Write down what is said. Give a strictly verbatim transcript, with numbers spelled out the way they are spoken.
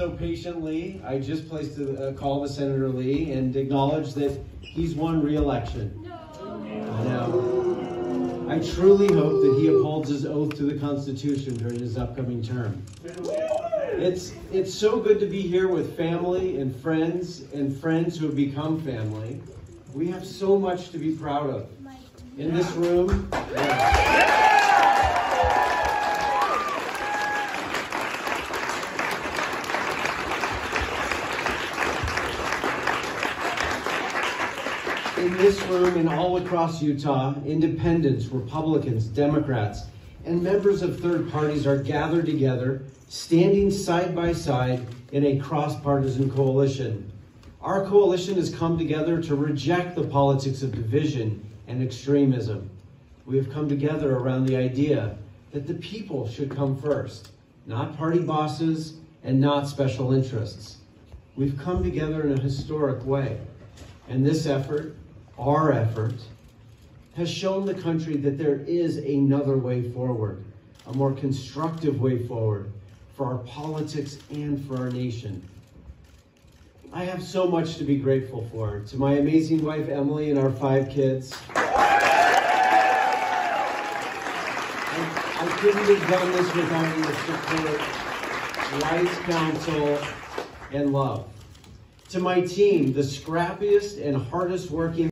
so patiently. I just placed a call to Senator Lee and acknowledged that he's won re-election. No. I truly hope that he upholds his oath to the Constitution during his upcoming term. It's, it's so good to be here with family and friends and friends who have become family. We have so much to be proud of. In this room, yeah. in this room and all across Utah, independents, Republicans, Democrats, and members of third parties are gathered together, standing side by side in a cross-partisan coalition. Our coalition has come together to reject the politics of division and extremism. We have come together around the idea that the people should come first, not party bosses and not special interests. We've come together in a historic way. And this effort, our effort, has shown the country that there is another way forward, a more constructive way forward for our politics and for our nation. I have so much to be grateful for. To my amazing wife, Emily, and our five kids. I, I couldn't have done this without your support, wise counsel, and love. To my team, the scrappiest and hardest working